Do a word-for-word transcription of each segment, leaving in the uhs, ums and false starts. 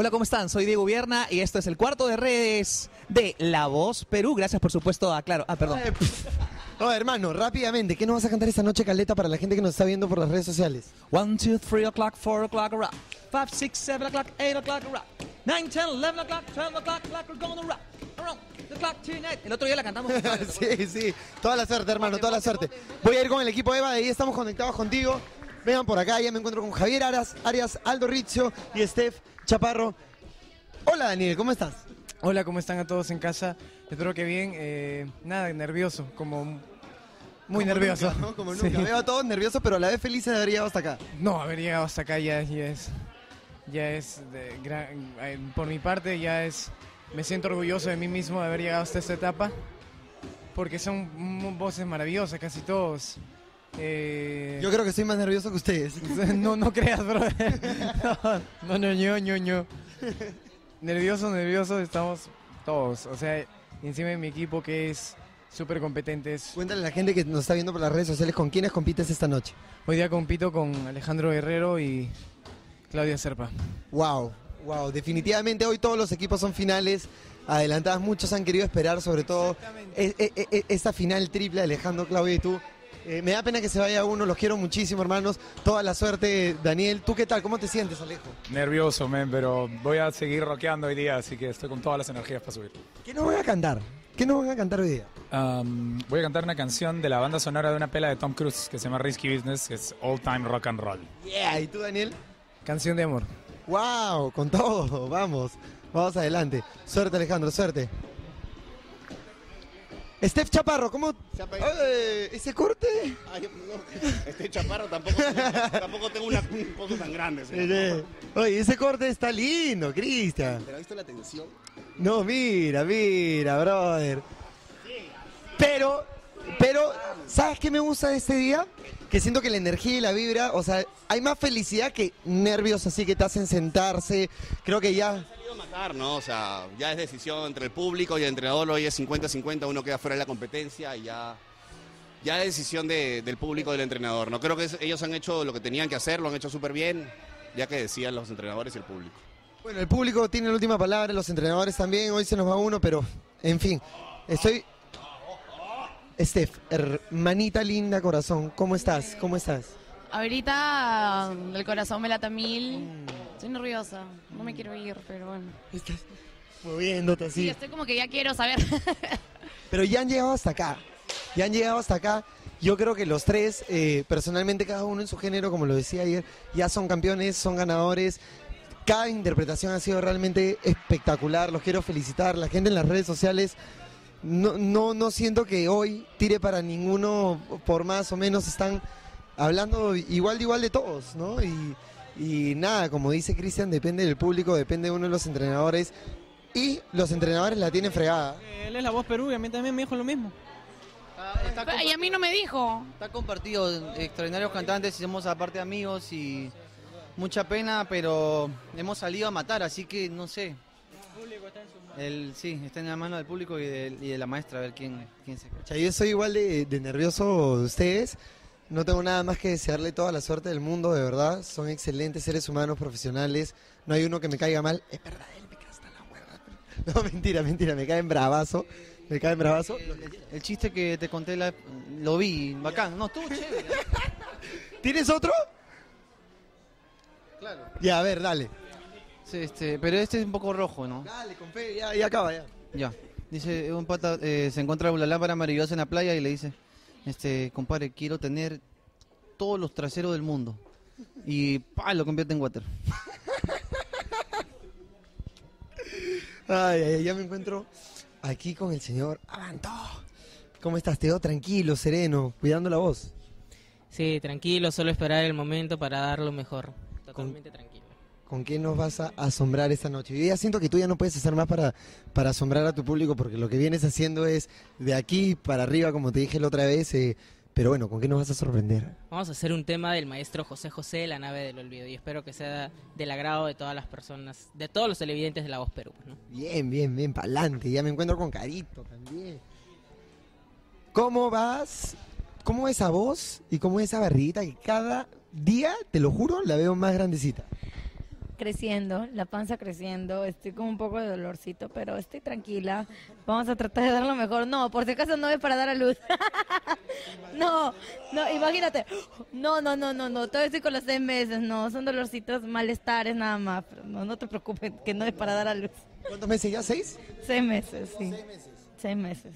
Hola, ¿cómo están? Soy Diego Ubierna y esto es el cuarto de redes de La Voz Perú. Gracias, por supuesto, a Claro. Ah, perdón. Eh, no, hermano, rápidamente, ¿qué nos vas a cantar esta noche, caleta, para la gente que nos está viendo por las redes sociales? one, two, three o'clock, four o'clock, rock. five, six, seven o'clock, eight o'clock, rock. nine, ten, eleven o'clock, twelve o'clock, rock, we're gonna rock. Around the clock tonight. El otro día la cantamos. Sí, sí. Toda la suerte, hermano, toda la suerte. Voy a ir con el equipo Eva, de ahí estamos conectados contigo. Vengan por acá, ya me encuentro con Javier Arias, Arias, Aldo Rizzo y Steph Chaparro. Hola, Daniel, ¿cómo estás? Hola, ¿cómo están a todos en casa? Espero que bien. Eh, nada, nervioso, como... Muy como nervioso. Nunca, ¿no? Como nunca. Sí. Veo a todos nerviosos, pero a la vez felices de haber llegado hasta acá. No, haber llegado hasta acá ya, ya es... Ya es... De, gran, eh, por mi parte, ya es... Me siento orgulloso de mí mismo de haber llegado hasta esta etapa. Porque son voces maravillosas, casi todos. Eh... Yo creo que soy más nervioso que ustedes. No, no creas, brother. No, no, no, no, no. Nervioso, nervioso estamos todos. O sea, encima de mi equipo que es súper competente. Cuéntale a la gente que nos está viendo por las redes sociales, ¿con quiénes compites esta noche? Hoy día compito con Alejandro Guerrero y Claudia Serpa. Wow. Wow, definitivamente hoy todos los equipos son finales adelantadas, muchos han querido esperar, sobre todo e, e, e, esta final triple, Alejandro, Claudio y tú. Eh, me da pena que se vaya uno, los quiero muchísimo, hermanos, toda la suerte. Daniel, ¿tú qué tal? ¿Cómo te sientes, Alejo? Nervioso, men, pero voy a seguir rockeando hoy día, así que estoy con todas las energías para subir. ¿Qué nos van a cantar? ¿Qué nos van a cantar hoy día? Um, voy a cantar una canción de la banda sonora de una pela de Tom Cruise que se llama Risky Business, que es All Time Rock and Roll. Yeah, ¿y tú, Daniel? Canción de amor. ¡Wow! Con todo, vamos, vamos adelante. Suerte, Alejandro, suerte. Steph Chaparro, ¿cómo? Ay, ¿ese corte? Ay, no, Steph Chaparro tampoco, tampoco tengo una cosa tan grande. Señor. Oye, ese corte está lindo, Cristian. ¿Pero has visto la tensión? No, mira, mira, brother. Pero, pero, ¿sabes qué me gusta de este día? Que siento que la energía y la vibra, o sea, hay más felicidad que nervios así que te hacen sentarse. Creo que ya... Se ha salido a matar, ¿no? O sea, ya es decisión entre el público y el entrenador, hoy es cincuenta cincuenta, uno queda fuera de la competencia y ya... Ya es decisión de, del público, del entrenador, ¿no? Creo que ellos han hecho lo que tenían que hacer, lo han hecho súper bien, ya que decían los entrenadores y el público. Bueno, el público tiene la última palabra, los entrenadores también, hoy se nos va uno, pero en fin, estoy... Steph, hermanita linda, corazón, ¿cómo estás? ¿Cómo estás? Ahorita el corazón me lata mil, estoy nerviosa, no me quiero ir, pero bueno. Estás moviéndote así. Sí, estoy como que ya quiero saber. Pero ya han llegado hasta acá, ya han llegado hasta acá. Yo creo que los tres, eh, personalmente cada uno en su género, como lo decía ayer, ya son campeones, son ganadores. Cada interpretación ha sido realmente espectacular, los quiero felicitar, la gente en las redes sociales... No, no, no siento que hoy tire para ninguno, por más o menos están hablando igual de igual de todos, ¿no? Y, y nada, como dice Cristian, depende del público, depende de uno de los entrenadores y los entrenadores la tienen fregada. Él es La Voz Perú y a mí también me dijo lo mismo. Ah, y a mí no me dijo. Está compartido, extraordinarios cantantes, somos aparte amigos y mucha pena, pero hemos salido a matar, así que no sé. El, sí, está en la mano del público y de, y de la maestra, a ver quién, quién se... O sea, yo soy igual de, de nervioso de ustedes, no tengo nada más que desearle toda la suerte del mundo, de verdad, son excelentes seres humanos, profesionales, no hay uno que me caiga mal, es verdad, él me cae hasta la hueva. No, mentira, mentira, me caen bravazo, me caen bravazo. El, el chiste que te conté, la, lo vi, bacán, no, estuvo chévere. ¿Tienes otro? Claro. Ya, a ver, dale. Este, pero este es un poco rojo, ¿no? Dale, con fe, ya, ya acaba, ya. Ya. Dice, un pata eh, se encuentra una lámpara maravillosa en la playa y le dice, este, compadre, quiero tener todos los traseros del mundo. Y pa, lo convierte en water. Ay, ay, ya me encuentro aquí con el señor Avantó. ¿Cómo estás, Teo? Tranquilo, sereno, cuidando la voz. Sí, tranquilo, solo esperar el momento para dar lo mejor. Totalmente tranquilo. ¿Con qué nos vas a asombrar esta noche? Yo ya siento que tú ya no puedes hacer más para, para asombrar a tu público, porque lo que vienes haciendo es de aquí para arriba, como te dije la otra vez, eh, pero bueno, ¿con qué nos vas a sorprender? Vamos a hacer un tema del maestro José José, La Nave del Olvido, y espero que sea del agrado de todas las personas, de todos los televidentes de La Voz Perú, ¿no? Bien, bien, bien, pa'lante, ya me encuentro con Carito también. ¿Cómo vas? ¿Cómo esa voz y cómo esa barriguita que cada día, te lo juro, la veo más grandecita? creciendo, la panza creciendo, estoy con un poco de dolorcito, pero estoy tranquila, vamos a tratar de dar lo mejor. No, por si acaso no es para dar a luz. No, no, imagínate, no, no, no, no, no, todavía estoy con los seis meses, no, son dolorcitos, malestares nada más, pero no, no te preocupes, que no es para dar a luz. ¿Cuántos meses ya? ¿Seis? Seis meses, sí. Seis meses. Seis meses.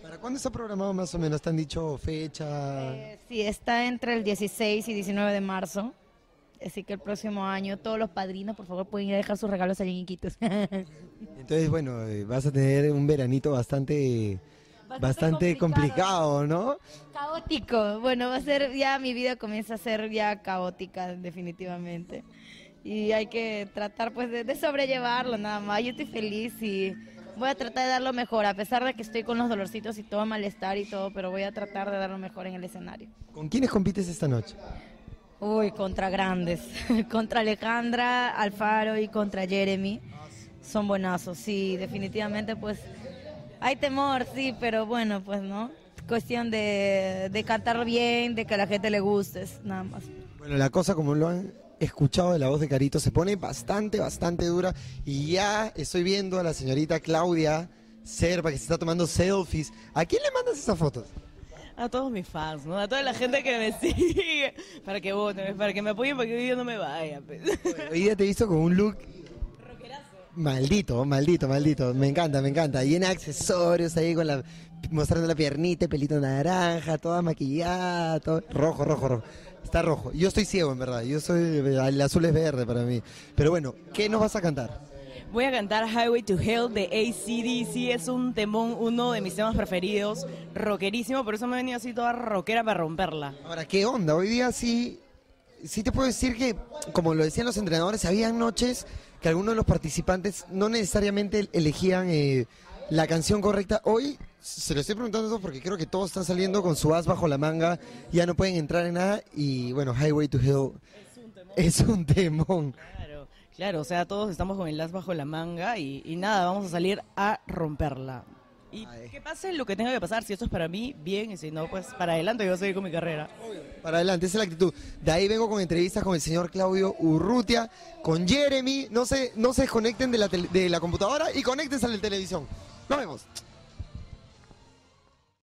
¿Para cuándo está programado más o menos? ¿Te han dicho fecha? Eh, sí, está entre el dieciséis y diecinueve de marzo. Así que el próximo año, todos los padrinos, por favor, pueden ir a dejar sus regalos a Jeñiquitos. Entonces, bueno, vas a tener un veranito bastante, bastante, bastante complicado, complicado, ¿no? Caótico. Bueno, va a ser, ya mi vida comienza a ser ya caótica, definitivamente. Y hay que tratar, pues, de, de sobrellevarlo, nada más. Yo estoy feliz y voy a tratar de dar lo mejor, a pesar de que estoy con los dolorcitos y todo malestar y todo, pero voy a tratar de dar lo mejor en el escenario. ¿Con quiénes compites esta noche? Uy, contra grandes, contra Alejandra Alfaro y contra Jeremy. Son buenazos, sí, definitivamente, pues hay temor, sí, pero bueno, pues no. Cuestión de, de cantar bien, de que a la gente le guste, nada más. Bueno, la cosa, como lo han escuchado de la voz de Carito, se pone bastante, bastante dura, y ya estoy viendo a la señorita Claudia Serpa que se está tomando selfies. ¿A quién le mandas esas fotos? A todos mis fans, ¿no? A toda la gente que me sigue, para que voten, para que me apoyen, para que hoy día no me vaya. Pues. Hoy día te hizo con un look rockerazo. Maldito, maldito, maldito. Me encanta, me encanta. Llena de accesorios ahí, con la, mostrando la piernita, pelito naranja, toda maquillada, todo rojo, rojo, rojo. Está rojo. Yo estoy ciego, en verdad. Yo soy, el azul es verde para mí. Pero bueno, ¿qué nos vas a cantar? Voy a cantar Highway to Hell de A C D C. Es un temón, uno de mis temas preferidos. Rockerísimo, por eso me he venido así toda rockera para romperla. Ahora, ¿qué onda? Hoy día sí, sí te puedo decir que, como lo decían los entrenadores, había noches que algunos de los participantes no necesariamente elegían eh, la canción correcta. Hoy se lo estoy preguntando eso porque creo que todos están saliendo con su as bajo la manga, ya no pueden entrar en nada, y bueno, Highway to Hell es un temón. Es un temón. Claro, claro, o sea, todos estamos con el as bajo la manga y, y nada, vamos a salir a romperla. Y Ay. que pase lo que tenga que pasar, si esto es para mí, bien, y si no, pues para adelante, yo voy a seguir con mi carrera. Para adelante, esa es la actitud. De ahí vengo con entrevistas con el señor Claudio Urrutia, con Jeremy. No se, no se desconecten de la, de la computadora y conéctense a la televisión. Nos vemos.